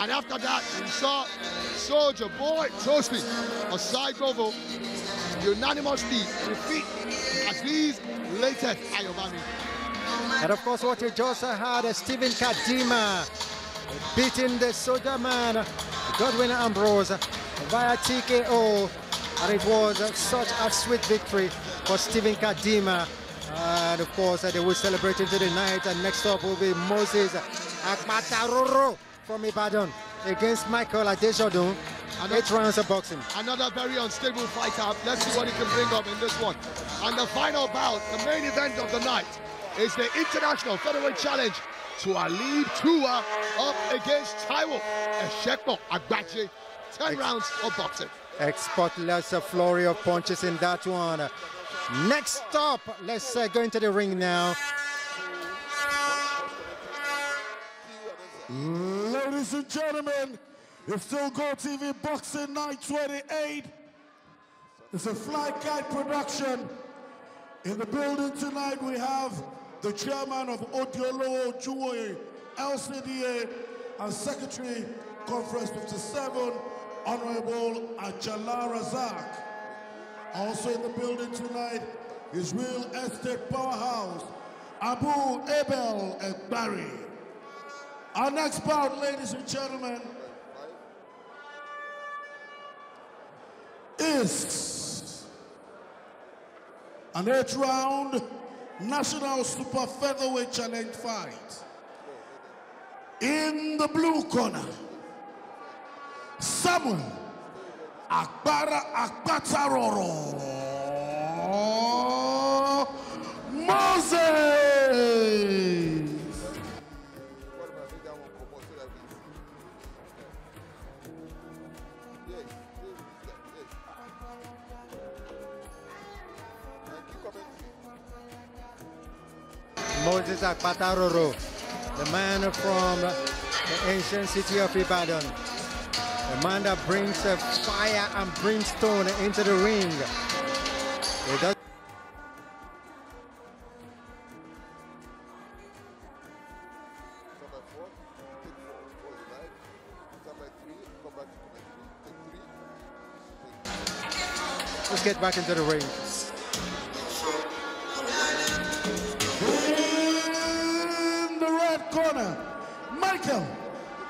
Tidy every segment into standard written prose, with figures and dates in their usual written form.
And after that, we saw Soulja Boy Toasty of Side Novel unanimously defeat Azeez Lateef Ayomami. And of course, what you just had is Stephen Kadima beating the Soulja Man, Godwin Ambrose, via TKO. And it was such a sweet victory for Stephen Kadima. And of course, they will celebrate into the night. And next up will be Moses Akpataroro from Ibadan against Michael Adesodun. Eight rounds of boxing. Another very unstable fighter. Let's see what he can bring up in this one. And the final bout, the main event of the night, is the International Featherweight Challenge. Tualib Tua up against Taiwo Eshepo Agbaje. 10 rounds of boxing. Spotless flurry of punches in that one. Next up, let's go into the ring now. Ladies and gentlemen, it's Still Gold TV Boxing Night 28. It's a Fly Guy production. In the building tonight, we have the chairman of Odiolo Ojuwoye LCDA and Secretary Conference 57, Honorable Ajala Razak. Also in the building tonight is real estate powerhouse, Abu Abel Egbari. Our next bout, ladies and gentlemen, is an 8-round National Super Featherweight Challenge fight. In the blue corner, Samuel Agbara Akpataroro Moses. Moses Akpataroro, the man from the ancient city of Ibadan. The man that brings fire and brimstone into the ring. Let's get back into the ring. In the red corner, Michael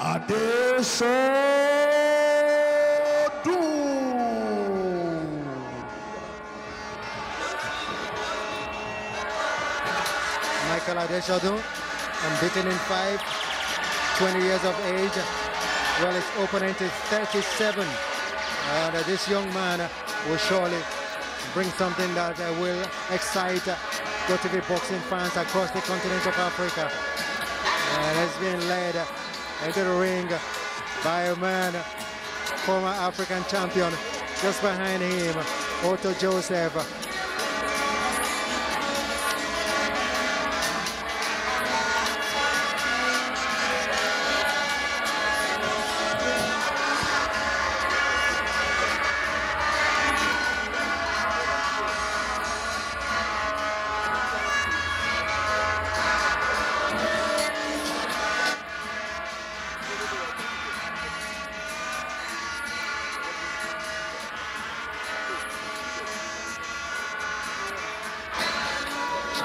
Adesodun. Michael Adesodun, unbeaten in 5, 20 years of age. Well, his opponent is 37. And this young man will surely bring something that will excite GoTV boxing fans across the continent of Africa. And he's being led into the ring by a man, former African champion. Just behind him, Otto Joseph.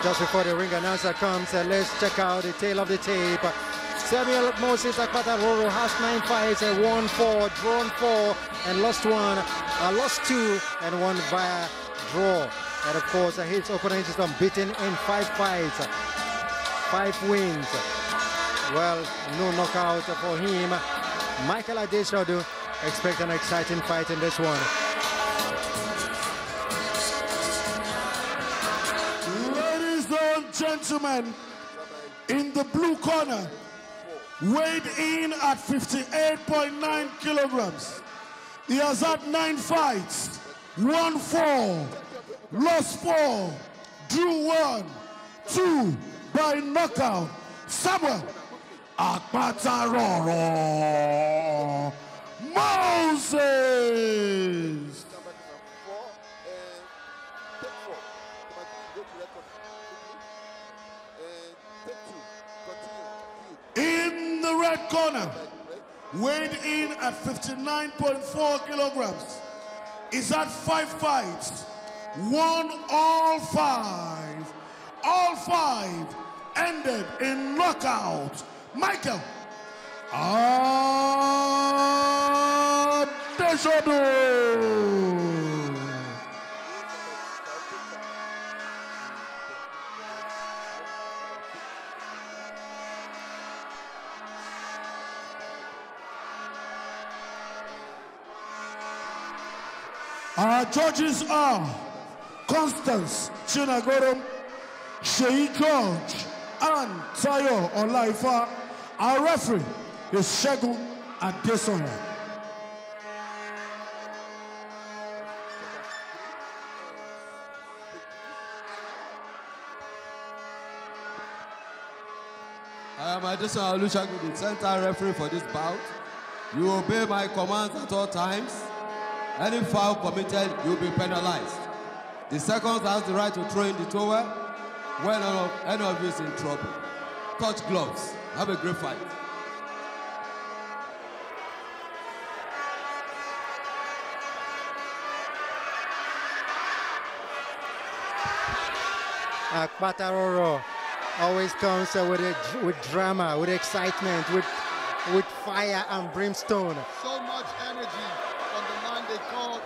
Just before the ring announcer comes, let's check out the tail of the tape. Samuel Moses Akpataroro has 9 fights, and won 4, drawn 4, and lost 1, lost 2, and 1 via draw. And of course, his opponent is unbeaten in 5 fights, 5 wins. Well, no knockout for him. Michael Adesodun, expect an exciting fight in this one. Gentlemen, in the blue corner, weighed in at 58.9 kilograms. He has had 9 fights, won 4, lost 4, drew 1, 2 by knockout. Samuel Akpataroro Moses. In the red corner, weighed in at 59.4 kilograms, is at 5 fights, won all 5. All 5 ended in knockout. Michael Adesanya. Our judges are Constance Chinagorum, Sheyi George, and Tayo Olaifa. Our referee is Segun Adesanya. I am Adesanya Olusegun, the center referee for this bout. You obey my commands at all times. Any foul committed, you'll be penalized. The second has the right to throw in the towel when any of you is in trouble. Touch gloves. Have a great fight. Akpataroro always comes with drama, with excitement, with fire and brimstone. So much energy. They called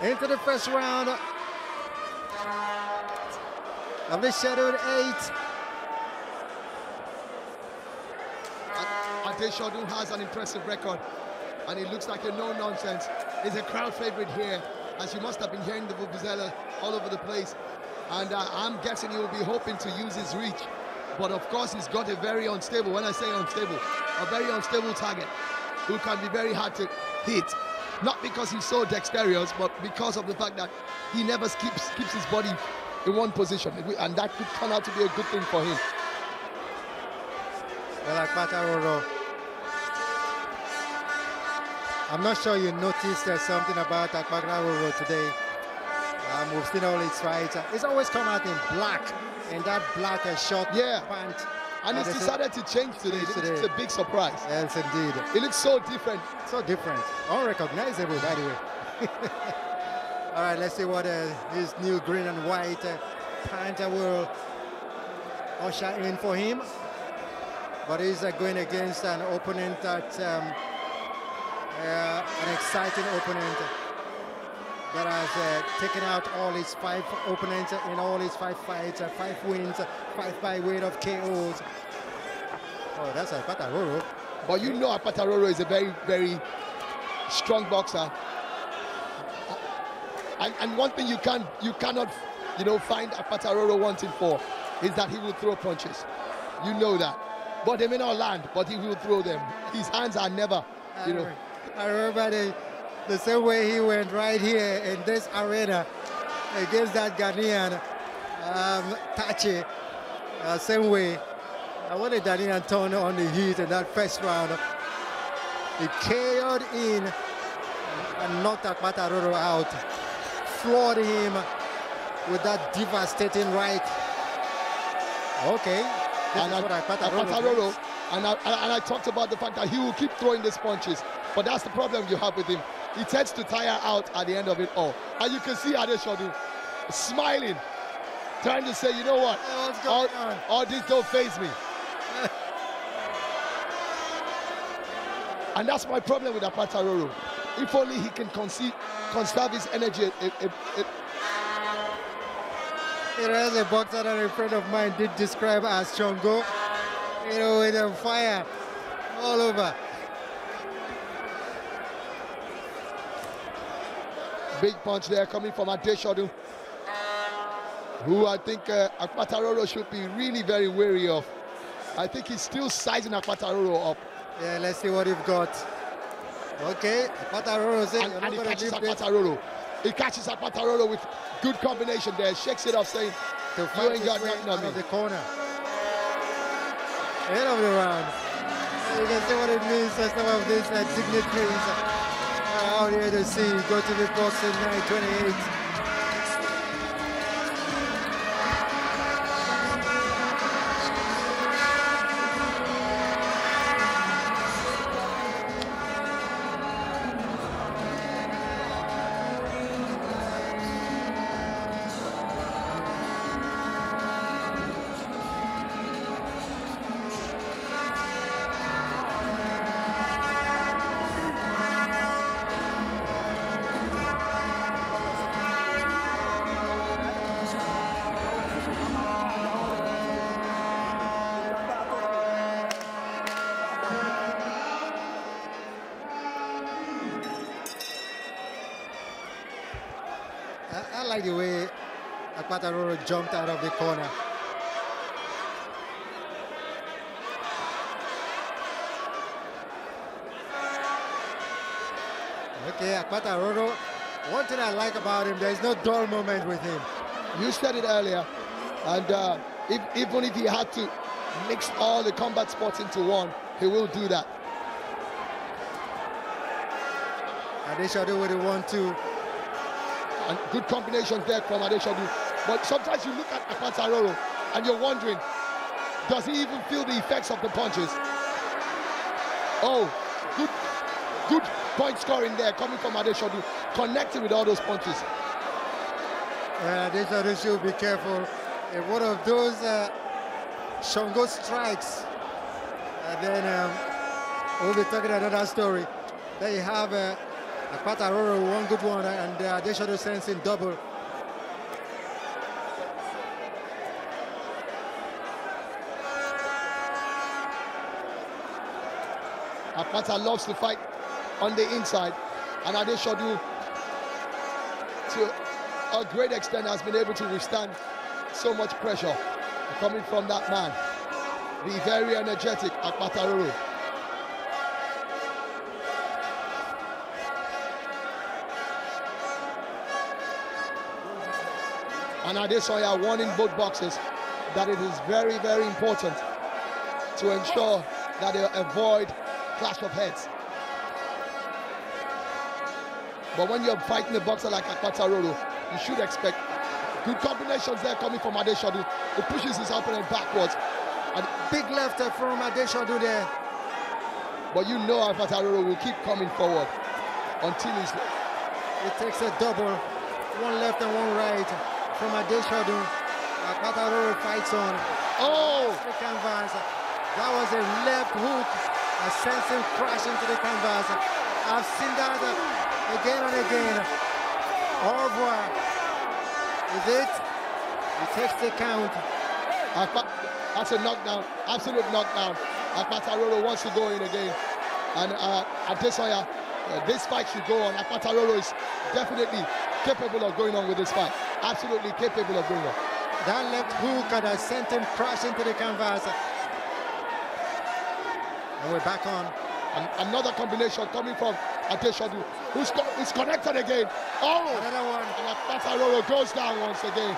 into the first round of the scheduled 8. Adesanya has an impressive record, and it looks like a no-nonsense. He's a crowd favorite here, as you must have been hearing the vuvuzela all over the place. And I'm guessing he will be hoping to use his reach. But of course, he's got a very unstable, when I say unstable, a very unstable target who can be very hard to hit. Not because he's so dexterous, but because of the fact that he never keeps his body in one position. And that could turn out to be a good thing for him. Well, Akpataroro, I'm not sure you noticed there's something about Akpataroro today. We've seen all his fights. He's always come out in black, and that black and short pant. And he's decided to change today. It's a big surprise. Yes, indeed. It looks so different. So different. Unrecognizable, by the way. All right, let's see what his new green and white pant will usher in for him. But he's going against an opponent that, an exciting opponent, that has taken out all his 5 opponents in all his 5 fights, 5 wins, 5 by way of KOs. Oh, that's Akpataroro. But you know Akpataroro is a very, very strong boxer. And one thing you cannot find Akpataroro wanting for is that he will throw punches. You know that. But they may not land, but he will throw them. His hands are never, I remember the same way he went right here in this arena against that Ghanaian, Tachi. Same way. What did Ghanaian turn on the heat in that first round? He KO'd in and knocked Akpataroro out. Floored him with that devastating right. Okay. And I talked about the fact that he will keep throwing these punches. But that's the problem you have with him. He tends to tire out at the end of it all. And you can see Adesanya smiling, trying to say, you know what? All this don't faze me. And that's my problem with Akpataroro. If only he can conserve his energy. It has a boxer that a friend of mine did describe as Chongo. You know, with a fire all over. Big punch there coming from Adesanya, who I think Akpataroro should be really very wary of. I think he's still sizing Akpataroro up. Yeah, let's see what you've got. Okay, Akpataroro saying, and he catches Akpataroro. He catches Akpataroro with good combination there. Shakes it off, saying, "You ain't got nothing on me." The corner. End of the round. So you can see what it means for some of these dignitaries. Out here to see go to the boxing night 28. I like the way Akpataroro jumped out of the corner. Okay, Akpataroro, one thing I like about him, there is no dull moment with him. You said it earlier, and even if he had to mix all the combat sports into one, he will do that. Adeshodu with the 1-2. And good combination there from Adeshodu. But sometimes you look at Akpataroro and you're wondering, does he even feel the effects of the punches? Oh, good point scoring there coming from Adeshodu, connecting with all those punches. Well, Adeshodu should be careful. If one of those Shango strikes, and then we'll be talking another story. They have Akpataroro, one good one, and Adeshodu sends in double. Akpata loves to fight on the inside, and Adeshodu, to a great extent, has been able to withstand so much pressure coming from that man, the very energetic Akpataroro. And Adesanya warning both boxers that it is very, very important to ensure that they avoid clash of heads. But when you're fighting a boxer like Akpataroro, you should expect good combinations there coming from Adeshodu, who pushes his opponent backwards. And big left from Adeshodu there. But you know Akpataroro will keep coming forward until he's... It takes a double, one left and one right. From Adeshodu, Akpataroro fights on. Oh! The canvas. That was a left hook. I sense him crashing to the canvas. I've seen that again and again. Au revoir. Is it? He takes the count. That's a knockdown. Absolute knockdown. Akpataroro wants to go in again. And Adesanya, this fight should go on. Akpataroro is definitely capable of going on with this fight. Absolutely capable of doing that. That left hook and I sent him crashing to the canvas. And we're back on. And another combination coming from Adeshodu, who's connected again. Oh! Another one. And Akpataroro goes down once again.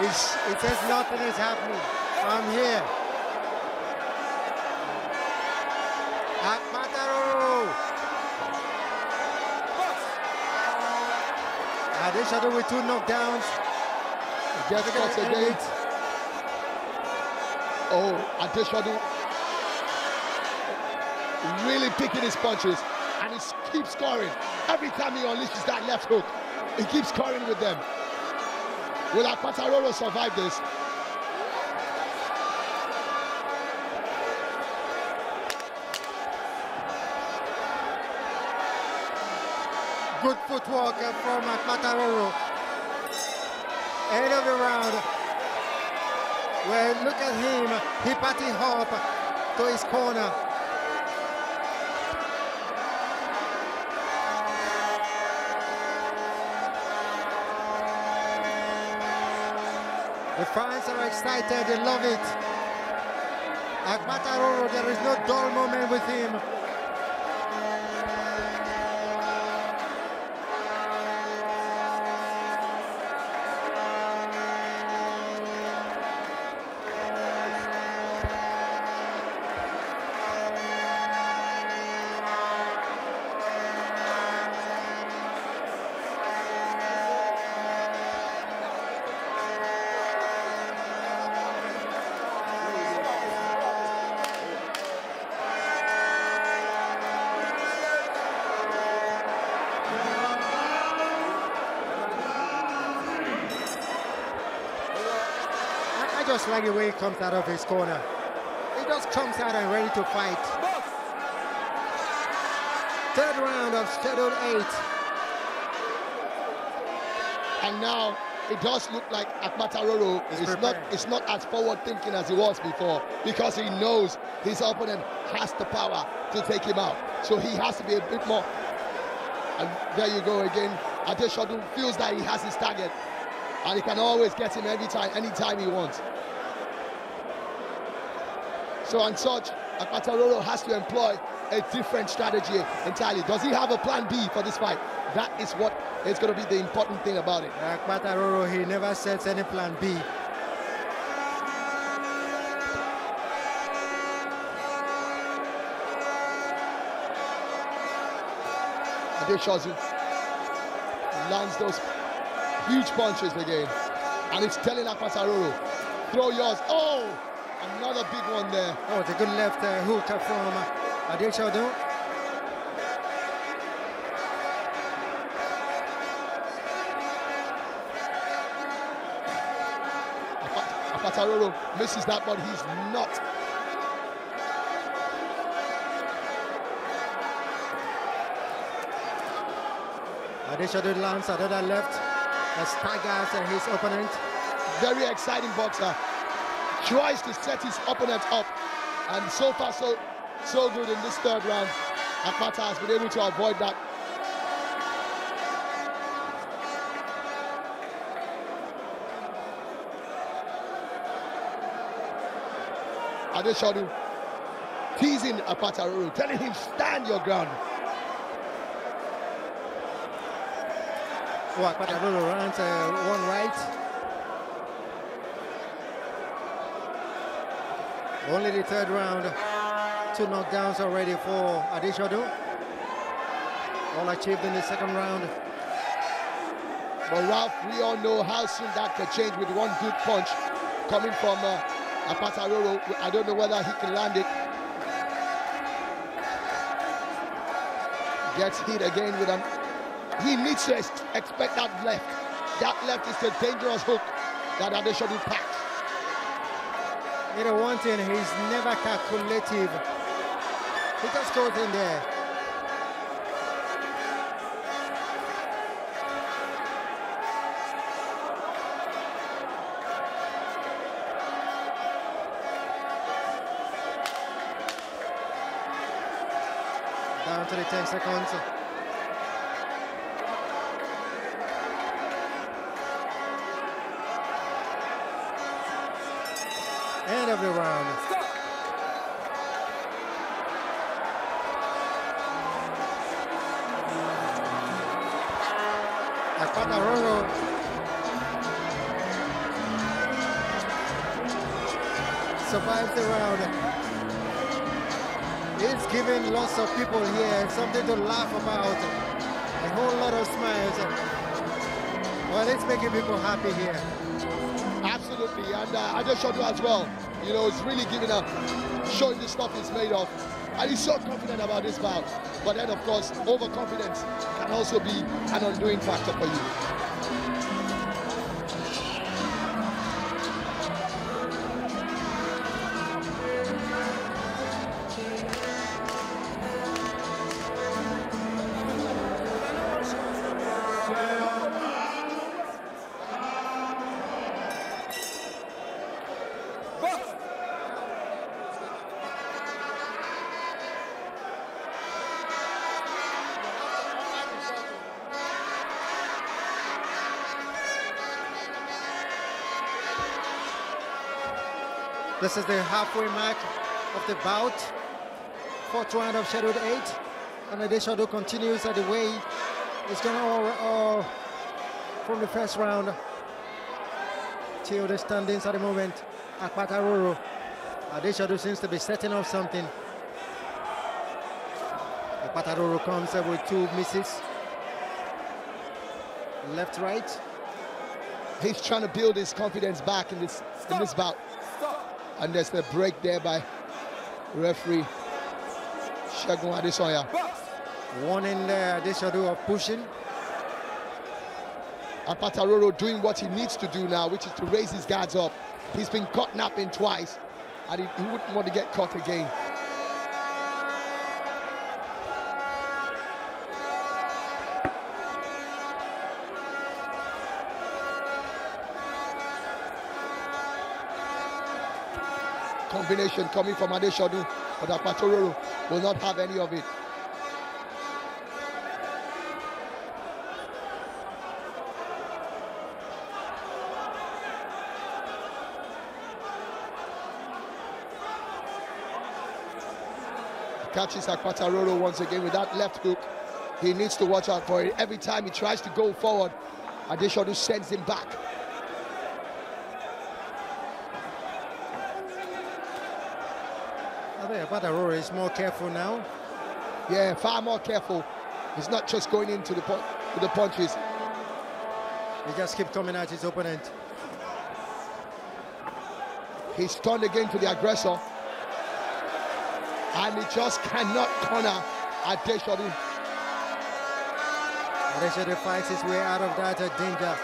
It says nothing is happening. I'm here. Akpataroro! Adeshodu with two knockdowns. Just got a date. Oh, Adeshodu really picking his punches, and he keeps scoring. Every time he unleashes that left hook, he keeps scoring with them. Will Akpataroro survive this? Good footwork from Akpataroro. End of the round. Well, look at him. He patty hop to his corner. The fans are excited. They love it. Akpataroro, there is no dull moment with him. Just like the way he comes out of his corner. He just comes out and ready to fight. Boss. Third round of Schedule 8. And now it does look like Akpataroro is not as forward-thinking as he was before, because he knows his opponent has the power to take him out. So he has to be a bit more. And there you go again. Adesodun feels that he has his target, and he can always get him every time, anytime he wants. So and such, Akpataroro has to employ a different strategy entirely. Does he have a plan B for this fight? That is what is going to be the important thing about it. Akpataroro, he never sets any plan B. Adesodun lands those huge punches again, and it's telling Akpataroro, throw yours. Oh, another big one there. Oh, the good left hook from Adesodun. Akpataroro misses that, but he's not. Adesodun lands another left, staggers his opponent. Very exciting boxer. Tries to set his opponent up, and so far so good in this third round. Akpata has been able to avoid that. Adesodun teasing Akpataroro, telling him stand your ground. Oh, Akpataroro runs one right. Only the third round, two knockdowns already for Adesodun. All achieved in the second round. But Ralph, we all know how soon that can change with one good punch coming from Akpataroro. I don't know whether he can land it. Gets hit again with him. He needs to expect that left. That left is the dangerous hook that Adesodun packs. You know, one thing, he's never calculative. He just goes in there. Down to the 10 seconds. End of the round. Akpataroro. Survives the round. It's giving lots of people here something to laugh about. A whole lot of smiles. Well, it's making people happy here. Absolutely, and Adesodun as well. You know, it's really giving up, showing the stuff he's made of. And he's so confident about this bout. But then, of course, overconfidence can also be an undoing factor for you. This is the halfway mark of the bout. Fourth round of scheduled 8. And Adesodun continues at the way it's gone all from the first round till the standings at the moment. Akpataroro. Adesodun seems to be setting up something. Akpataroro comes up with two misses. Left, right. He's trying to build his confidence back in this bout. And there's the break there by referee Segun Adesanya. Warning there, Adesodun, of pushing. Akpataroro doing what he needs to do now, which is to raise his guards up. He's been caught napping twice, and he wouldn't want to get caught again. combination coming from Adesodun, but Apatororo will not have any of it. Catches Apatororo once again with that left hook. He needs to watch out for it. Every time he tries to go forward, Adesodun sends him back. I think Apatororo is more careful now. Yeah, far more careful. He's not just going into the punches. He just keeps coming at his opponent. He's turned again to the aggressor. And he just cannot corner Adesodun. Adesodun fights his way out of that danger.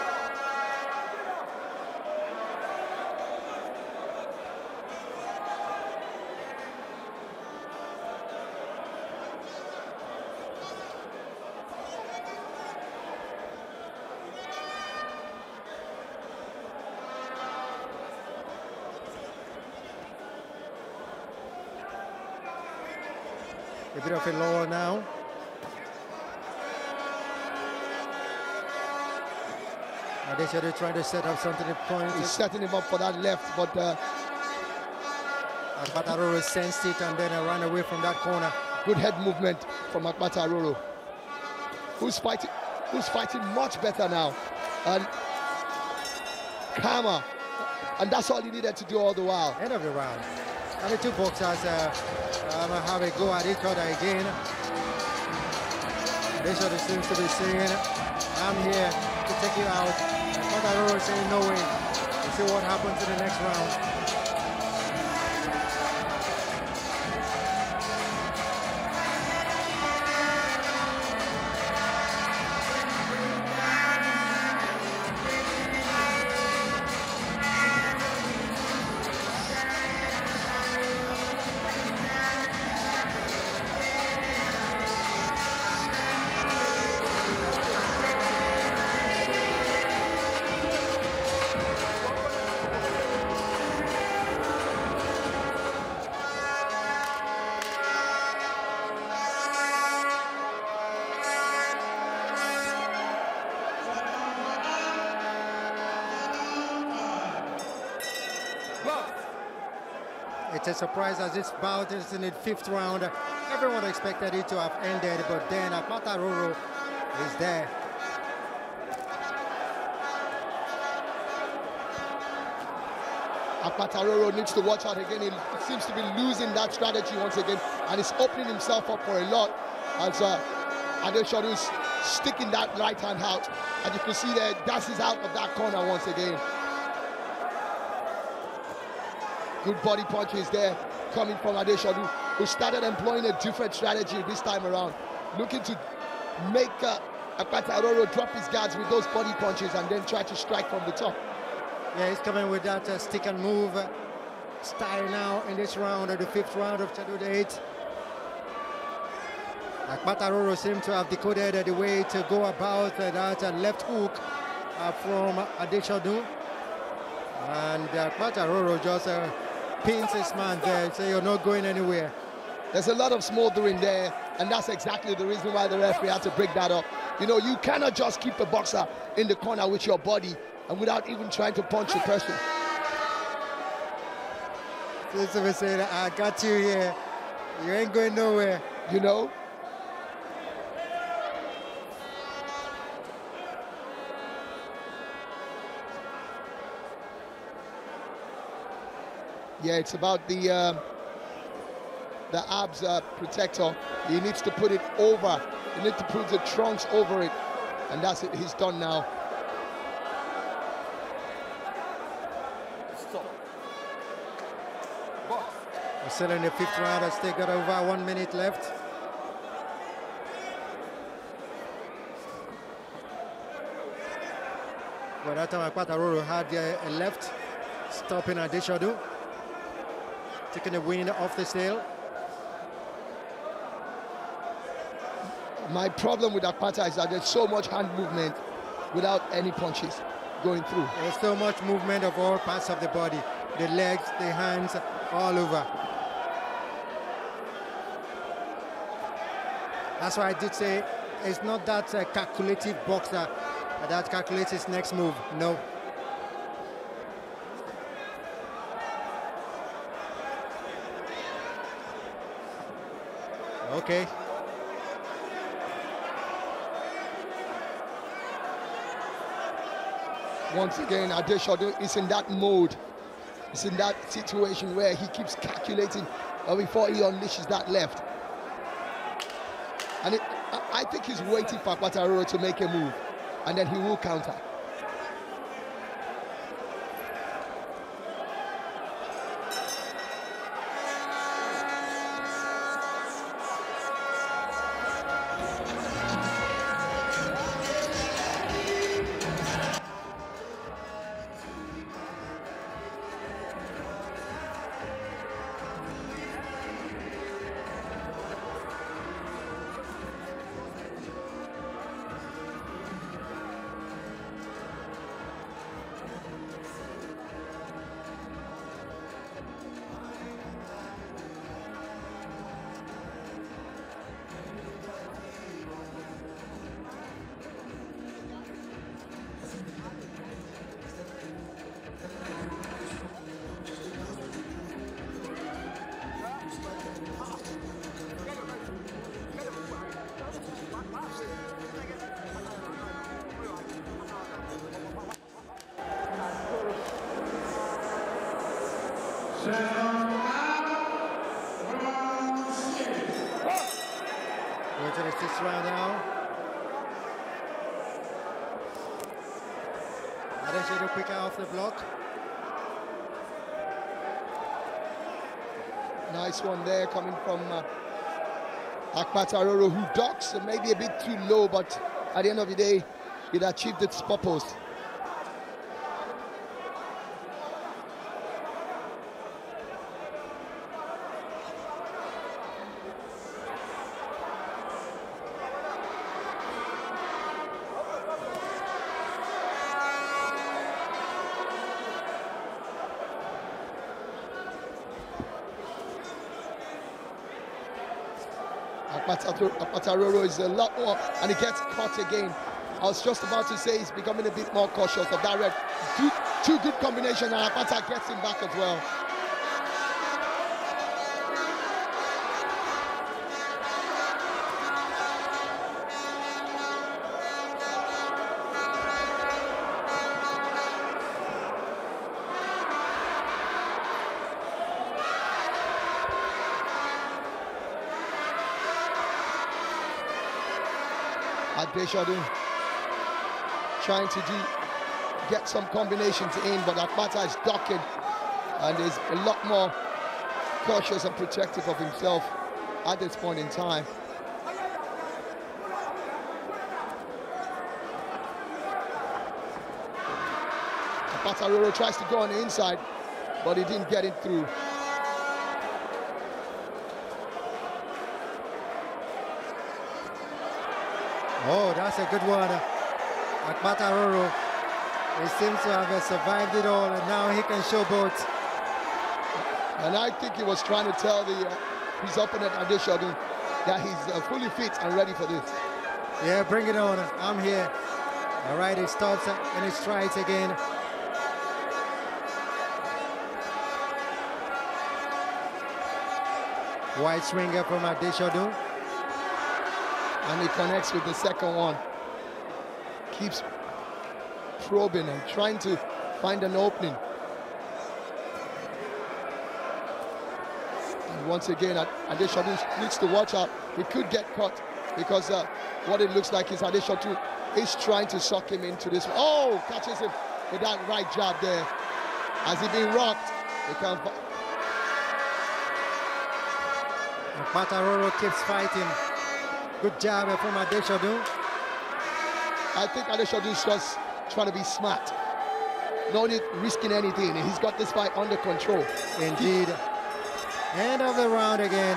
A bit of a lower now. Adesodun trying to set up something. He's setting him up for that left, but Apatororo sensed it and then ran away from that corner. Good head movement from Apatororo, who's fighting much better now and calmer, and that's all he needed to do all the while. End of the round. And the two boxers have a go at each other again. This other seems to be saying, I'm here to take you out. Apatororo saying, no way. We'll see what happens in the next round. It's a surprise as this bout is in the fifth round. Everyone expected it to have ended, but then Apatororo is there. Apatororo needs to watch out again. He seems to be losing that strategy once again, and he's opening himself up for a lot as Adesodun's sticking that right hand out. And you can see there, dashes out of that corner once again. Good body punches there coming from Adesodun, who started employing a different strategy this time around, looking to make Apatororo drop his guards with those body punches and then try to strike from the top. Yeah, he's coming with that stick and move style now in this round, the fifth round of Chadu 8. Apatororo seems to have decoded the way to go about that left hook from Adesodun. And Apatororo just pins his man there and say, you're not going anywhere. There's a lot of smoldering there, and that's exactly the reason why the referee had to break that up. You know, you cannot just keep a boxer in the corner with your body and without even trying to punch the person. Somebody said, I got you here. You ain't going nowhere. You know? Yeah, it's about the abs protector. He needs to put it over. He needs to put the trunks over it, and that's it. He's done now. Stop. We're still in the fifth round. As they got over 1 minute left. By that time, Apatororo had a left, stopping Adesodun. Taking a win off the tail. My problem with Apatororo is that there's so much hand movement without any punches going through. There's so much movement of all parts of the body, the legs, the hands, all over. That's why I did say it's not that calculative boxer that calculates his next move. No. Okay. Once again, Adesodun is in that mode. He's in that situation where he keeps calculating before he unleashes that left. And I think he's waiting for Pataroro to make a move, and then he will counter. We're to the sixth round now. Adesodun quicker off the block. Nice one there coming from Pataroro, who ducks maybe a bit too low, but at the end of the day, it achieved its purpose. Pataroro is a lot more, and he gets caught again. I was just about to say he's becoming a bit more cautious of that red. Two good combinations, and Apata gets him back as well. Adesodun trying to get some combinations in, but Akpata is ducking and is a lot more cautious and protective of himself at this point in time. Pataroro tries to go on the inside, but he didn't get it through. Oh, that's a good one. Pataroro, he seems to have survived it all, and now he can showboat. And I think he was trying to tell his opponent Adesodun that he's fully fit and ready for this. Yeah, bring it on. I'm here. All right, it stops and it strikes again. Wide swinger from Adesodun. And he connects with the second one. Keeps probing and trying to find an opening. And once again, Adesodun needs to watch out. He could get caught because what it looks like is Adesodun is trying to suck him into this. Oh, catches him with that right jab there. Has he been rocked? He can't. Pataroro keeps fighting. Good job from Adesodun. I think Adesodun's just trying to be smart. No need risking anything. He's got this fight under control. Indeed. End of the round again.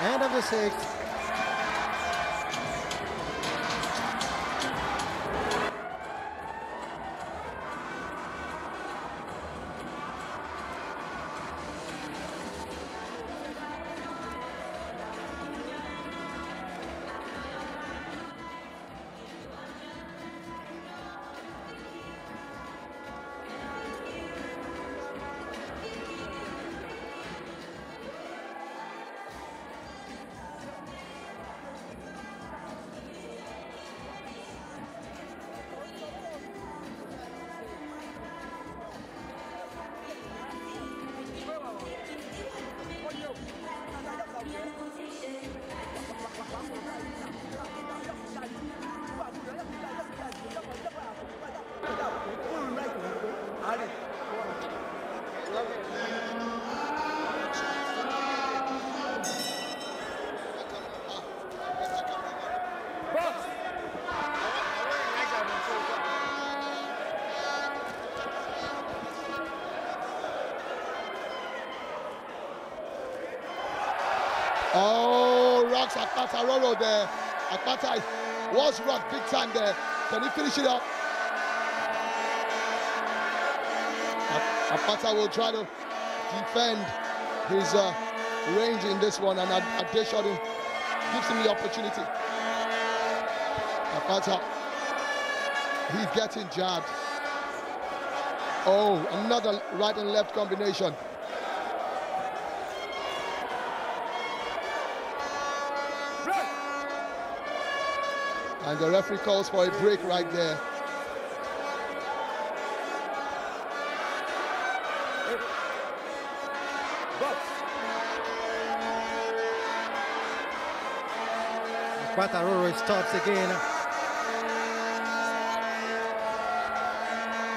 End of the sixth. Oh, rocks Akpata Roro there. Akpata was rocked big time there. Can he finish it up? Akpata will try to defend his range in this one, and Adeshadu gives him the opportunity. Akpata, he's getting jabbed. Oh, another right and left combination. Break. And the referee calls for a break right there. Akpata Roro stops again.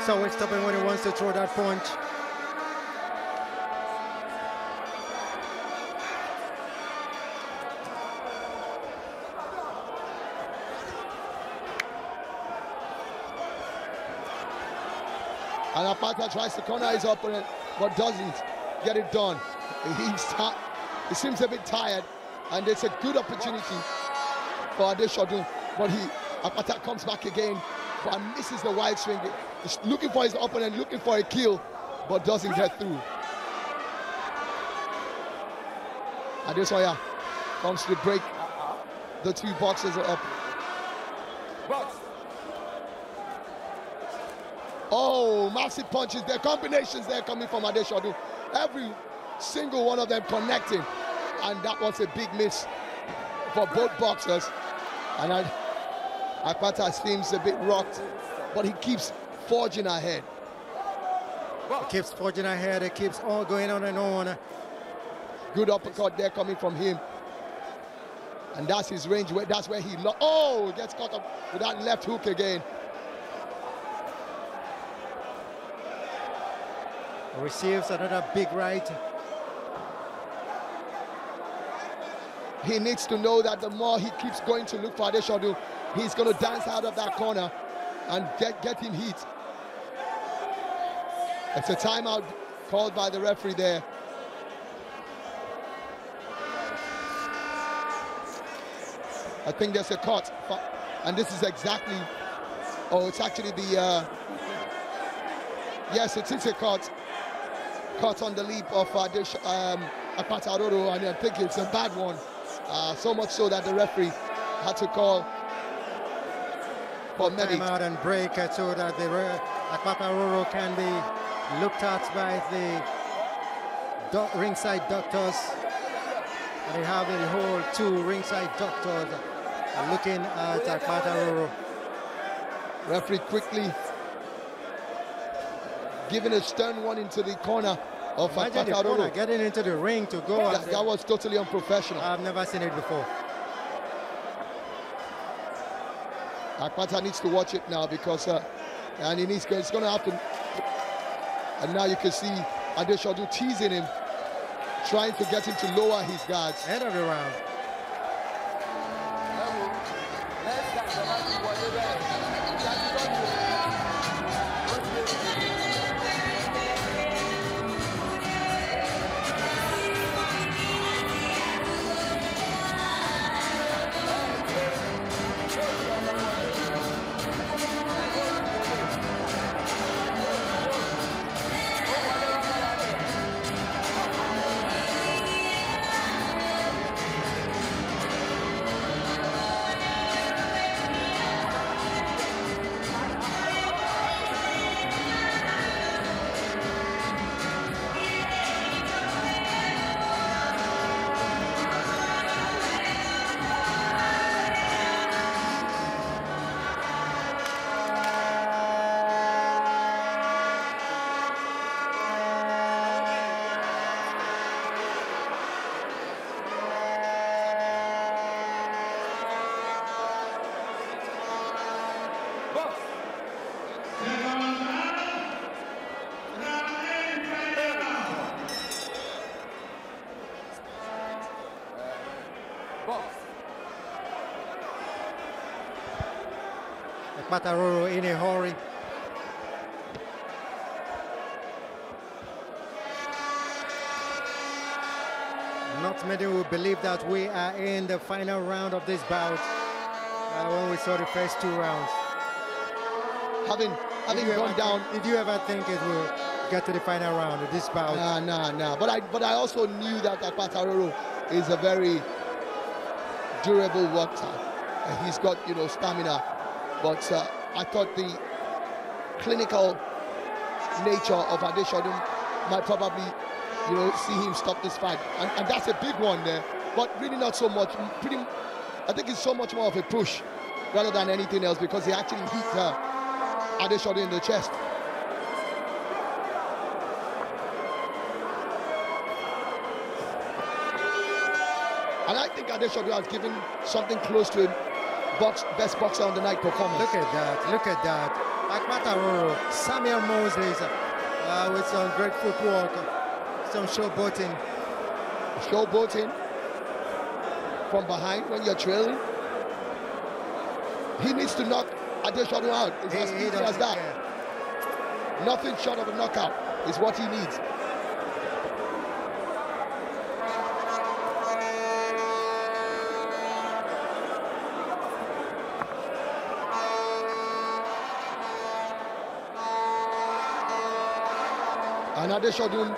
So it's stopping when he wants to throw that punch. And Akpata tries to corner his opponent, but doesn't get it done. He seems a bit tired, and it's a good opportunity for Adeshadu, but Akpata comes back again. And misses the wide swing. He's looking for his opponent, looking for a kill, but doesn't get through. Adesoya comes to the break. The two boxers are up. Box. Oh, massive punches there, combinations there coming from Adeshadu. Every single one of them connecting. And that was a big miss for both boxers. And Akpata seems a bit rocked, but he keeps forging ahead. He keeps forging ahead, it keeps all going on and on. Good uppercut there coming from him. And that's his range, that's where he... Oh, gets caught up with that left hook again. Receives another big right. He needs to know that the more he keeps going to look for Adeshadu, he's going to dance out of that corner and get him hit. It's a timeout called by the referee there. I think there's a cut, and this is exactly... Oh, it's actually the... yes, it is a cut. Cut on the leap of Akpata Roro, and I think it's a bad one. So much so that the referee had to call... time out and break so that the Akpata Roro can be looked at by the ringside doctors. And they have a whole two ringside doctors looking at Akpata Roro. Referee quickly giving a stern one into the corner of Akpata Roro. Getting into the ring to go. That was totally unprofessional. I've never seen it before. Akpata needs to watch it now because and he needs, it's going to happen. And now you can see Adeshadu teasing him, trying to get him to lower his guards. Head of the round. Akpata Roro in a hurry. Not many will believe that we are in the final round of this bout when we saw the first two rounds. Having gone down... Did you ever think it will get to the final round of this bout? Nah. But I also knew that Pataroro is a very durable worker. He's got, you know, stamina. But I thought the clinical nature of Adeshodun might probably, you know, see him stop this fight. And that's a big one there. But really not so much. I think it's so much more of a push rather than anything else, because he actually hit Adeshodun in the chest. And I think Adeshodun has given something close to a best boxer on the night performance. Look at that, look at that. Pataroro, Samuel Moses, with some great footwork, some showboating. Showboating from behind when you're trailing. He needs to knock Adeshodun out. It's as easy as that. Care. Nothing short of a knockout is what he needs. And Adeshodun,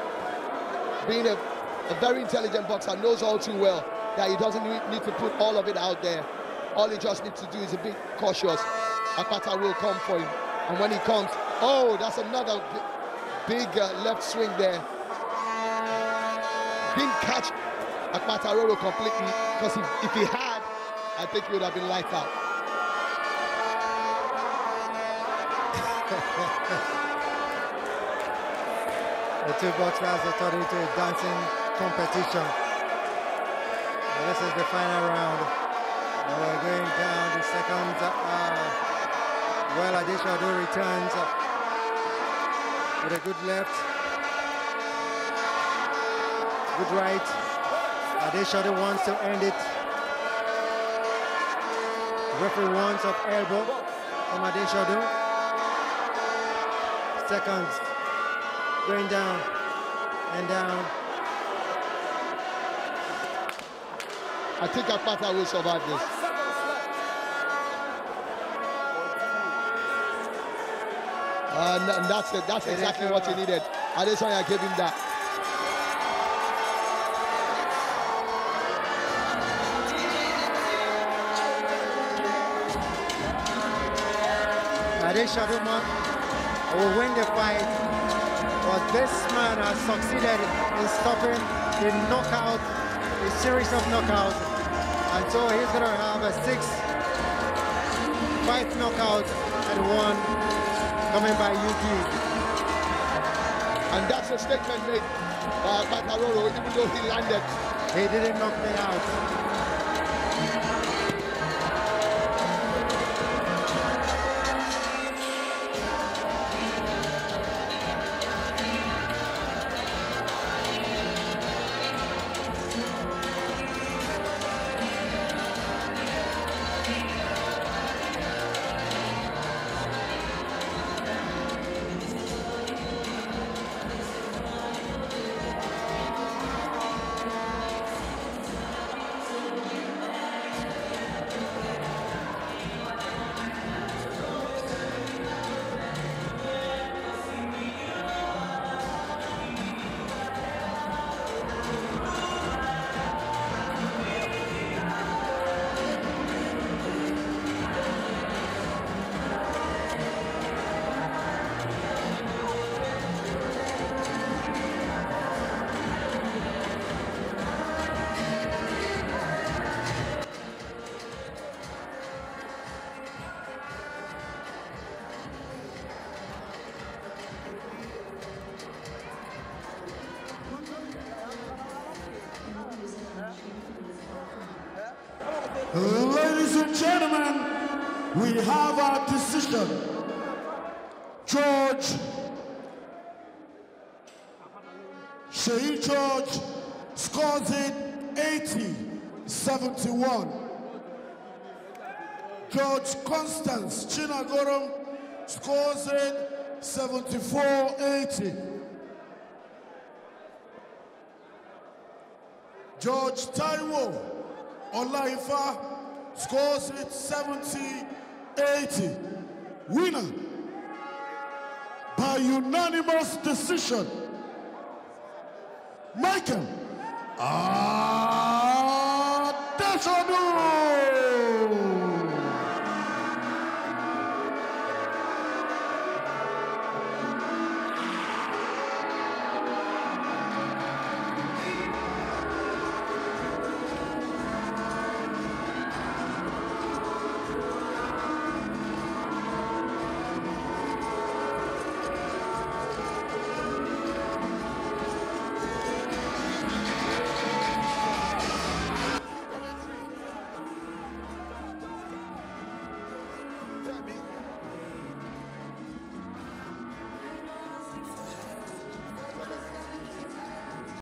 being a very intelligent boxer, knows all too well that he doesn't need to put all of it out there. All he just needs to do is a bit cautious. Apata will come for him. And when he comes, oh, that's another big left swing there. Didn't catch Pataroro completely, because if he had, I think he would have been lights out. The two boxers are turned into a dancing competition. And this is the final round. And we're going down the second hour. Well, Adeshodun returns with a good left, good right. Adeshodun wants to end it. Referee wants of elbow from Adeshodun. Seconds. Going down and down. I think Apata will survive this. And that's it. That's exactly what he needed. Adesanya gave him that. Adesanya will win the fight. But this man has succeeded in stopping the knockout, a series of knockouts. And so he's going to have a six-fight knockout and one coming by Yuki. And that's a statement made by Pataroro, even though he landed. He didn't knock me out. Ladies and gentlemen, we have our decision. Shea George scores it 80-71. George Constance Chinagorum scores it 74-80. George Taiwo Olaifa scores it 70-80. Winner by unanimous decision, Michael.